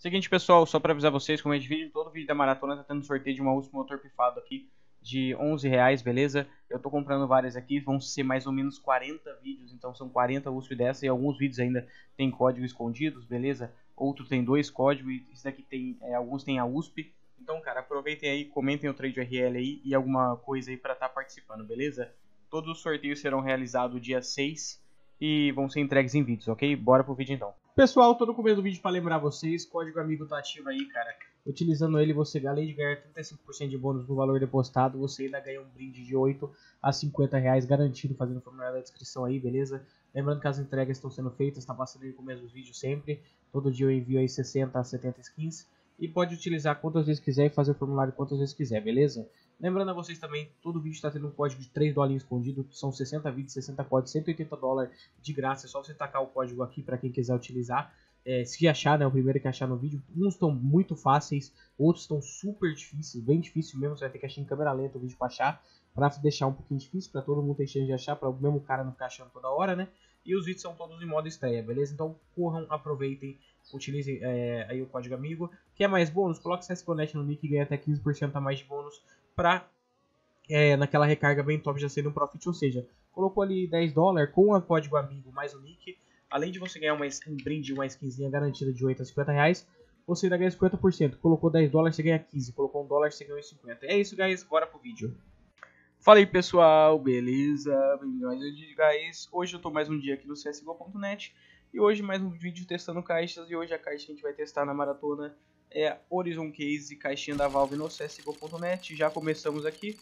Seguinte, pessoal, só para avisar vocês, como é de vídeo, todo vídeo da maratona tá tendo sorteio de uma USP motor pifado aqui de R$11, beleza? Eu tô comprando várias aqui, vão ser mais ou menos 40 vídeos, então são 40 USP dessa e alguns vídeos ainda tem código escondidos, beleza? Outro tem dois códigos e esse daqui tem, alguns tem a USP. Então, cara, aproveitem aí, comentem o trade URL aí e alguma coisa aí para estar participando, beleza? Todos os sorteios serão realizados dia 6 e vão ser entregues em vídeos, ok? Bora pro vídeo então. Pessoal, tô no começo do vídeo para lembrar vocês, código amigo tá ativo aí, cara. Utilizando ele, você, além de ganhar 35% de bônus no valor depositado, você ainda ganha um brinde de R$8 a R$50 garantido, fazendo o formulário da descrição aí, beleza? Lembrando que as entregas estão sendo feitas, tá passando aí com o mesmo vídeo sempre. Todo dia eu envio aí 60 a 70 skins. E pode utilizar quantas vezes quiser e fazer o formulário quantas vezes quiser, beleza? Lembrando a vocês também, todo vídeo está tendo um código de $3 escondido. São 60 vídeos, 60 códigos, $180 de graça. É só você tacar o código aqui para quem quiser utilizar. Se achar, né, o primeiro que achar no vídeo. Uns estão muito fáceis, outros estão super difíceis, bem difícil mesmo. Você vai ter que achar em câmera lenta o vídeo para achar, para deixar um pouquinho difícil, para todo mundo ter chance de achar, para o mesmo cara não ficar achando toda hora, né? E os vídeos são todos em modo estreia, beleza? Então corram, aproveitem, utilizem aí o código amigo. Quer mais bônus? Coloque CSGO.net no nick e ganha até 15% a mais de bônus pra, naquela recarga bem top já sendo um profit. Ou seja, colocou ali $10 com o código amigo mais o nick. Além de você ganhar um brinde, uma skinzinha garantida de R$8 a R$50, você ainda ganha 50%. Colocou $10, você ganha 15%. Colocou $1, você ganha 50%. É isso, guys. Bora pro vídeo. Fala aí, pessoal, beleza? Hoje eu tô mais um dia aqui no CSGO.net e hoje mais um vídeo testando caixas. E hoje a caixa que a gente vai testar na maratona é a Horizon Case, caixinha da Valve no CSGO.net. Já começamos aqui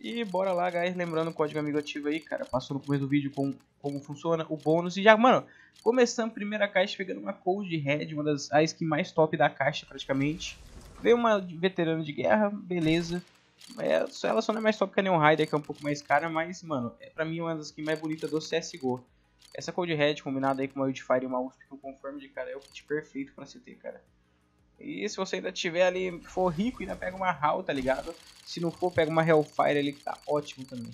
e bora lá, guys. Lembrando o código amigo ativo aí, cara. Passou no começo do vídeo como funciona o bônus. E já, mano, começamos a primeira caixa pegando uma Cold Head, uma das skins mais top da caixa praticamente. Veio uma veterana de guerra, beleza. Ela só não é mais top que a Neon Rider, que é um pouco mais cara, mas, mano, pra mim é uma das skins mais bonitas do CSGO. Essa Cold Red combinada aí com uma Ultifire e uma USP que eu conformo de cara é o kit perfeito pra CT, cara. E se você ainda tiver ali, for rico, ainda pega uma HAL, tá ligado? Se não for, pega uma Hellfire ali que tá ótimo também.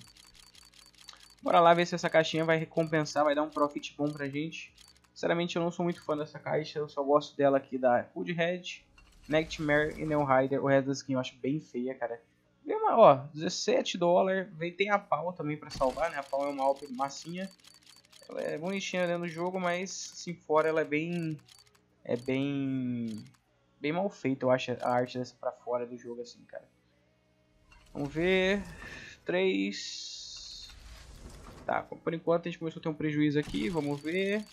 Bora lá ver se essa caixinha vai recompensar, vai dar um profit bom pra gente. Sinceramente, eu não sou muito fã dessa caixa, eu só gosto dela aqui da Cold Red, Nightmare e Neon Rider. O resto da skin eu acho bem feia, cara. Vem uma, ó, $17, vem, tem a Pal também pra salvar, né? A Pal é uma AWP massinha. Ela é bonitinha dentro do jogo, mas assim fora ela é bem mal feita, eu acho, a arte dessa pra fora do jogo, assim, cara. Vamos ver... 3... Tá, por enquanto a gente começou a ter um prejuízo aqui, vamos ver...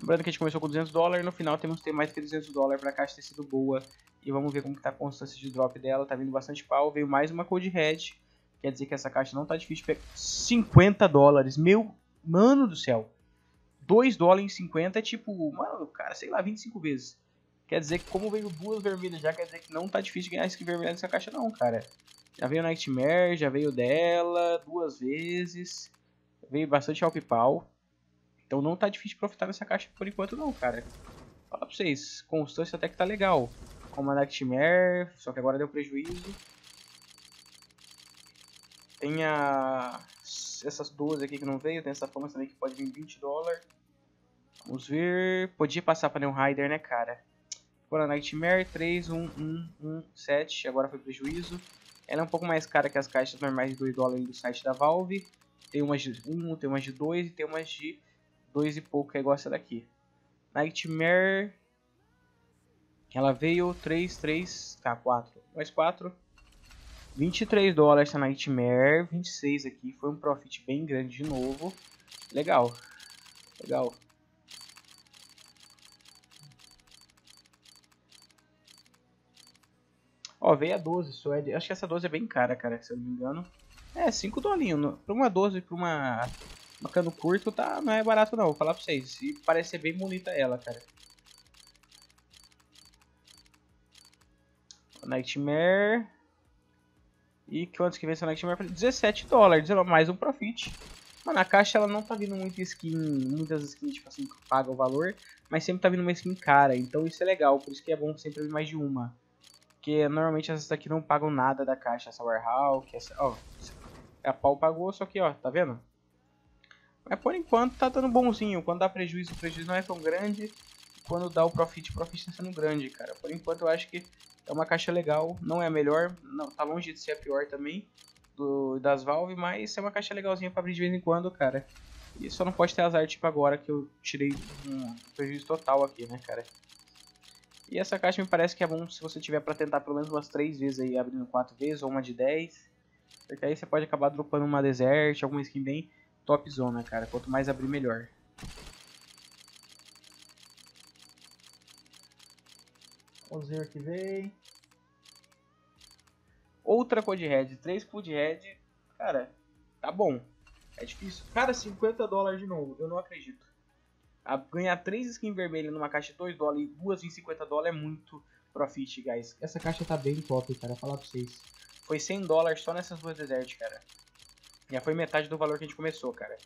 Lembrando que a gente começou com $200, no final temos que ter mais que $200 pra caixa ter sido boa. E vamos ver como que tá a constância de drop dela. Tá vindo bastante Pal. Veio mais uma Code Red. Quer dizer que essa caixa não tá difícil de pegar. $50. Meu mano do céu. $2 em 50 é tipo... Mano, cara, sei lá, 25 vezes. Quer dizer que como veio duas vermelhas já, quer dizer que não tá difícil de ganhar skin vermelha nessa caixa não, cara. Já veio Nightmare, já veio dela duas vezes. Veio bastante Alp Pal. Então não tá difícil de profitar nessa caixa por enquanto não, cara. Fala pra vocês. Constância até que tá legal. Uma Nightmare, só que agora deu prejuízo. Tem essas duas aqui que não veio, tem essa forma também que pode vir $20. Vamos ver, podia passar para Neon Rider, né, cara? Agora Nightmare, 3, 1, 1, 1, 7, agora foi prejuízo. Ela é um pouco mais cara que as caixas normais de $2 do site da Valve. Tem umas de 1, tem umas de 2 e tem umas de 2 e pouco, que é igual essa daqui. Nightmare... Ela veio 3, tá, 4, mais 4, $23 essa Nightmare, 26 aqui, foi um profit bem grande de novo, legal, legal. Ó, veio a 12, só é de... acho que essa 12 é bem cara, cara, se eu não me engano, $5, pra uma 12, pra uma cano curto, tá, não é barato não, vou falar pra vocês, e parece ser bem bonita ela, cara. Nightmare. E quantos que vem essa Nightmare? $17, mais um profit. Mano, a caixa ela não tá vindo muita skin, muitas skins tipo assim, que paga o valor, mas sempre tá vindo uma skin cara, então isso é legal, por isso que é bom sempre vir mais de uma. Porque normalmente essas daqui não pagam nada da caixa, essa Warhawk, essa, ó, a Pal pagou, só que ó, tá vendo? Mas por enquanto tá dando bonzinho, quando dá prejuízo, o prejuízo não é tão grande. quando dá o profit tá sendo grande, cara. Por enquanto eu acho que é uma caixa legal, não é a melhor, não, tá longe de ser a pior também das Valve, mas é uma caixa legalzinha pra abrir de vez em quando, cara. E só não pode ter azar tipo agora que eu tirei um prejuízo total aqui, né, cara. E essa caixa me parece que é bom se você tiver pra tentar pelo menos umas 3 vezes aí, abrindo 4 vezes ou uma de 10. Porque aí você pode acabar dropando uma Desert, alguma skin bem top zona, cara. Quanto mais abrir, melhor. Vamos ver o que vem. Outra Code Red, 3 Code Red. Cara, tá bom. É difícil. Cara, $50 de novo, eu não acredito. Ganhar 3 skins vermelhas numa caixa de $2 e 2 em $50 é muito profit, guys. Essa caixa tá bem top, cara, vou falar pra vocês. Foi $100 só nessas duas Desert, cara. Já foi metade do valor que a gente começou, cara.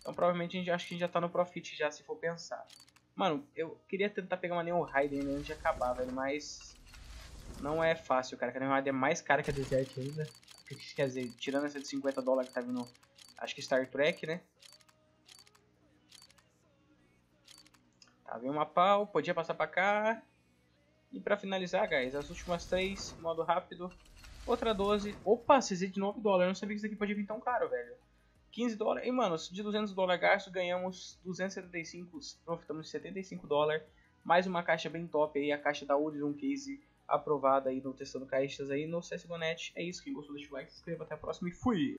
Então provavelmente a gente, acho que a gente já tá no profit já, se for pensar. Mano, eu queria tentar pegar uma Neon Rider ainda antes de acabar, velho, mas não é fácil, cara. A Neon Rider é mais cara que a Desert ainda. O que isso quer dizer? Tirando essa de $50 que tá vindo, acho que Star Trek, né? Tá, veio uma Pal, podia passar pra cá. E pra finalizar, guys, as últimas 3, modo rápido. Outra 12. Opa, CZ de $9. Eu não sabia que isso aqui podia vir tão caro, velho. $15. E, mano, de $200 gasto, ganhamos 275. Profitamos de $75. Mais uma caixa bem top aí. A caixa da Horizon Case aprovada aí no Testando Caixas aí no CSGO.net. É isso. Quem gostou, deixa o like, se inscreva. Até a próxima e fui!